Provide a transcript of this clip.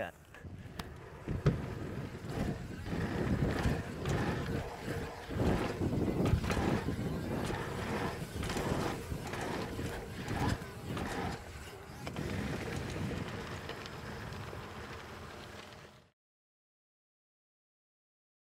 cat.